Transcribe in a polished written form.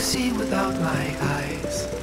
see without my eyes.